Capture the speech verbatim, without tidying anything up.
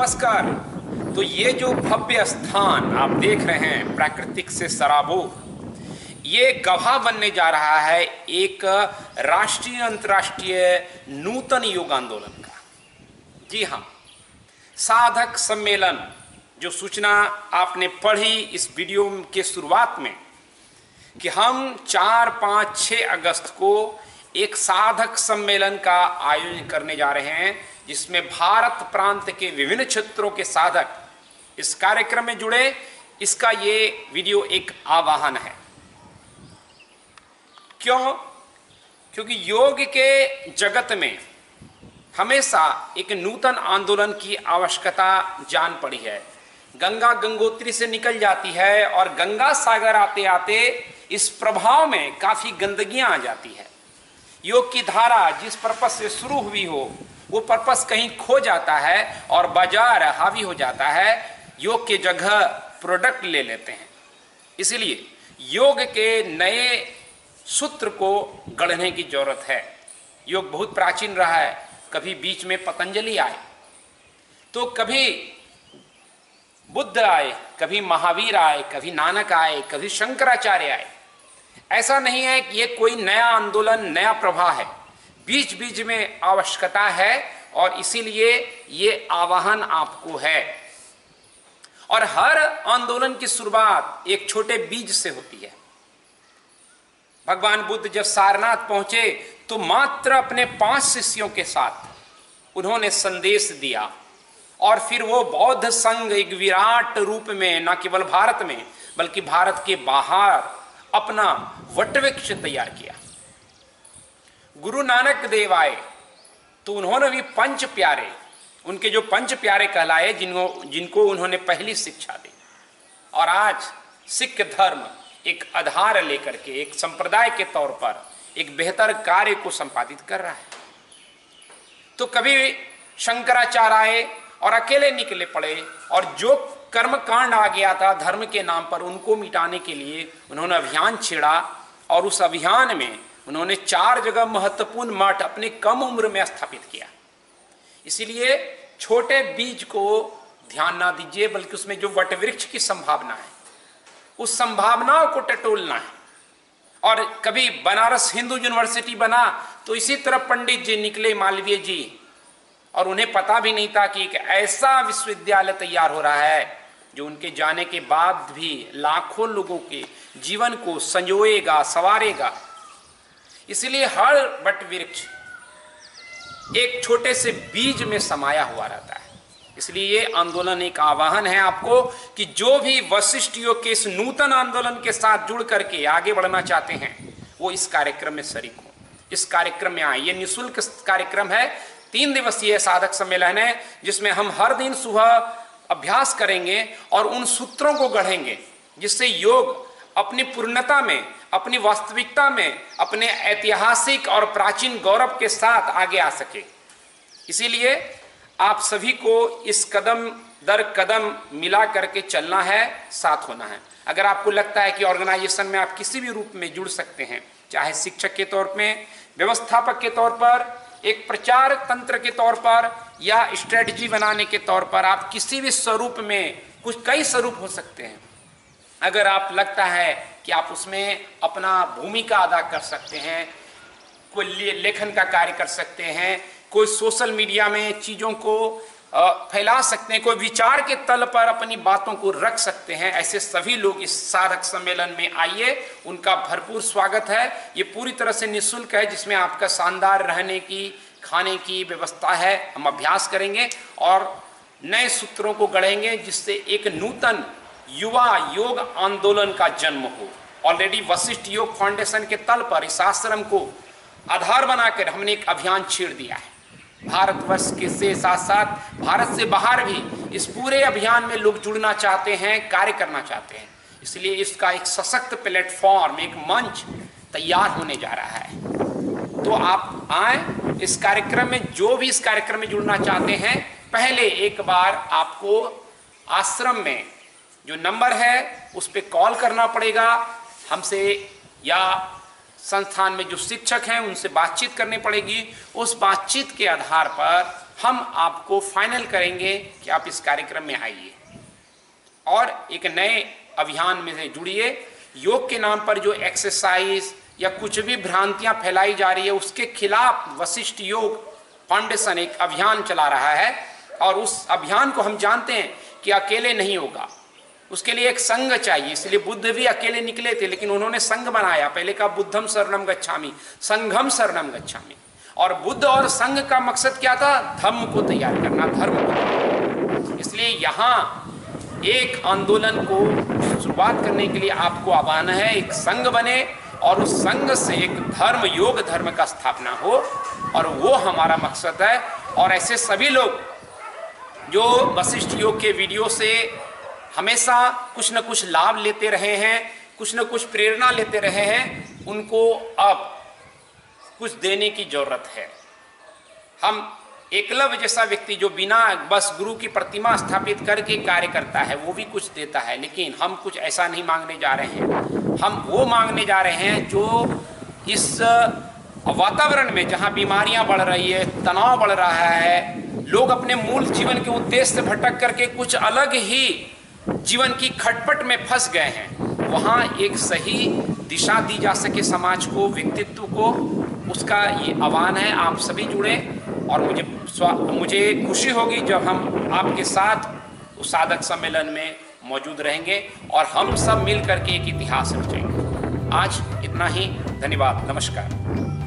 नमस्कार। तो ये जो भव्य स्थान आप देख रहे हैं प्राकृतिक से सराबोर, ये गवाह बनने जा रहा है एक राष्ट्रीय अंतर्राष्ट्रीय नूतन योग आंदोलन का। जी हाँ, साधक सम्मेलन, जो सूचना आपने पढ़ी इस वीडियो के शुरुआत में कि हम चार पाँच छः अगस्त को एक साधक सम्मेलन का आयोजन करने जा रहे हैं, जिसमें भारत प्रांत के विभिन्न क्षेत्रों के साधक इस कार्यक्रम में जुड़े। इसका ये वीडियो एक आह्वान है। क्यों? क्योंकि योग के जगत में हमेशा एक नूतन आंदोलन की आवश्यकता जान पड़ी है। गंगा गंगोत्री से निकल जाती है और गंगा सागर आते आते इस प्रभाव में काफ़ी गंदगियां आ जाती है। योग की धारा जिस पर्पस से शुरू हुई हो वो पर्पस कहीं खो जाता है और बाजार हावी हो जाता है, योग के जगह प्रोडक्ट ले लेते हैं। इसलिए योग के नए सूत्र को गढ़ने की जरूरत है। योग बहुत प्राचीन रहा है, कभी बीच में पतंजलि आए, तो कभी बुद्ध आए, कभी महावीर आए, कभी नानक आए, कभी शंकराचार्य आए। ऐसा नहीं है कि ये कोई नया आंदोलन नया प्रवाह है, बीच बीच में आवश्यकता है और इसीलिए ये आह्वान आपको है। और हर आंदोलन की शुरुआत एक छोटे बीज से होती है। भगवान बुद्ध जब सारनाथ पहुंचे तो मात्र अपने पांच शिष्यों के साथ उन्होंने संदेश दिया और फिर वो बौद्ध संघ एक विराट रूप में न केवल भारत में बल्कि भारत के बाहर अपना वटवृक्ष तैयार किया। गुरु नानक देव आए तो उन्होंने भी पंच प्यारे, उनके जो पंच प्यारे कहलाए, जिनको जिनको उन्होंने पहली शिक्षा दी। और आज सिख धर्म एक आधार लेकर के एक संप्रदाय के तौर पर एक बेहतर कार्य को संपादित कर रहा है। तो कभी शंकराचार्य आए और अकेले निकले पड़े और जो कर्मकांड आ गया था धर्म के नाम पर, उनको मिटाने के लिए उन्होंने अभियान छेड़ा और उस अभियान में उन्होंने चार जगह महत्वपूर्ण मठ अपने कम उम्र में स्थापित किया। इसीलिए छोटे बीज को ध्यान ना दीजिए, बल्कि उसमें जो वटवृक्ष की संभावना है उस संभावनाओं को टटोलना है। और कभी बनारस हिंदू यूनिवर्सिटी बना तो इसी तरह पंडित जी निकले, मालवीय जी, और उन्हें पता भी नहीं था कि एक ऐसा विश्वविद्यालय तैयार हो रहा है जो उनके जाने के बाद भी लाखों लोगों के जीवन को संजोएगा, संवारेगा। इसलिए हर वटवृक्ष एक छोटे से बीज में समाया हुआ रहता है। इसलिए ये आंदोलन एक आह्वान है आपको कि जो भी वशिष्ठ योग के इस नूतन आंदोलन के साथ जुड़ करके आगे बढ़ना चाहते हैं वो इस कार्यक्रम में शरीक हो, इस कार्यक्रम में आए। ये निःशुल्क कार्यक्रम है, तीन दिवसीय साधक सम्मेलन है, जिसमें हम हर दिन सुबह अभ्यास करेंगे और उन सूत्रों को गढ़ेंगे जिससे योग अपनी पूर्णता में, अपनी वास्तविकता में, अपने ऐतिहासिक और प्राचीन गौरव के साथ आगे आ सके। इसीलिए आप सभी को इस कदम दर कदम मिला करके चलना है, साथ होना है। अगर आपको लगता है कि ऑर्गेनाइजेशन में आप किसी भी रूप में जुड़ सकते हैं, चाहे शिक्षक के तौर पर, व्यवस्थापक के तौर पर, एक प्रचार तंत्र के तौर पर या स्ट्रेटजी बनाने के तौर पर, आप किसी भी स्वरूप में, कुछ कई स्वरूप हो सकते हैं। अगर आप लगता है कि आप उसमें अपना भूमिका अदा कर सकते हैं, कोई लेखन का कार्य कर सकते हैं, कोई सोशल मीडिया में चीज़ों को फैला सकते हैं, कोई विचार के तल पर अपनी बातों को रख सकते हैं, ऐसे सभी लोग इस साधक सम्मेलन में आइए। उनका भरपूर स्वागत है। ये पूरी तरह से निःशुल्क है, जिसमें आपका शानदार रहने की, खाने की व्यवस्था है। हम अभ्यास करेंगे और नए सूत्रों को गढ़ेंगे जिससे एक नूतन युवा योग आंदोलन का जन्म हो। ऑलरेडी वशिष्ठ योग फाउंडेशन के तल पर इस आश्रम को आधार बनाकर हमने एक अभियान छेड़ दिया है। भारतवर्ष के से साथ साथ भारत से बाहर भी इस पूरे अभियान में लोग जुड़ना चाहते हैं, कार्य करना चाहते हैं। इसलिए इसका एक सशक्त प्लेटफॉर्म, एक मंच तैयार होने जा रहा है। तो आप आए इस कार्यक्रम में। जो भी इस कार्यक्रम में जुड़ना चाहते हैं, पहले एक बार आपको आश्रम में जो नंबर है उस पर कॉल करना पड़ेगा, हमसे या संस्थान में जो शिक्षक हैं उनसे बातचीत करनी पड़ेगी। उस बातचीत के आधार पर हम आपको फाइनल करेंगे कि आप इस कार्यक्रम में आइए और एक नए अभियान में से जुड़िए। योग के नाम पर जो एक्सरसाइज या कुछ भी भ्रांतियां फैलाई जा रही है उसके खिलाफ वशिष्ठ योग फाउंडेशन एक अभियान चला रहा है और उस अभियान को हम जानते हैं कि अकेले नहीं होगा, उसके लिए एक संघ चाहिए। इसलिए बुद्ध भी अकेले निकले थे लेकिन उन्होंने संघ बनाया। पहले कहा बुद्धम शरणम गच्छामि, संघम शरणम गच्छामि। और बुद्ध और संघ का मकसद क्या था? धम्म को तैयार करना, धर्म को। इसलिए यहाँ एक आंदोलन को शुरुआत करने के लिए आपको आह्वान है, एक संघ बने और उस संघ से एक धर्म, योग धर्म का स्थापना हो और वो हमारा मकसद है। और ऐसे सभी लोग जो वशिष्ठ योग के वीडियो से हमेशा कुछ न कुछ लाभ लेते रहे हैं, कुछ न कुछ प्रेरणा लेते रहे हैं, उनको अब कुछ देने की जरूरत है। हम एकलव्य जैसा व्यक्ति जो बिना बस गुरु की प्रतिमा स्थापित करके कार्य करता है वो भी कुछ देता है, लेकिन हम कुछ ऐसा नहीं मांगने जा रहे हैं। हम वो मांगने जा रहे हैं जो इस वातावरण में जहाँ बीमारियाँ बढ़ रही है, तनाव बढ़ रहा है, लोग अपने मूल जीवन के उद्देश्य से भटक करके कुछ अलग ही जीवन की खटपट में फंस गए हैं, वहाँ एक सही दिशा दी जा सके समाज को, व्यक्तित्व को, उसका ये आह्वान है। आप सभी जुड़े और मुझे मुझे खुशी होगी जब हम आपके साथ उस साधक सम्मेलन में मौजूद रहेंगे और हम सब मिल करके एक इतिहास रचेंगे। आज इतना ही, धन्यवाद, नमस्कार।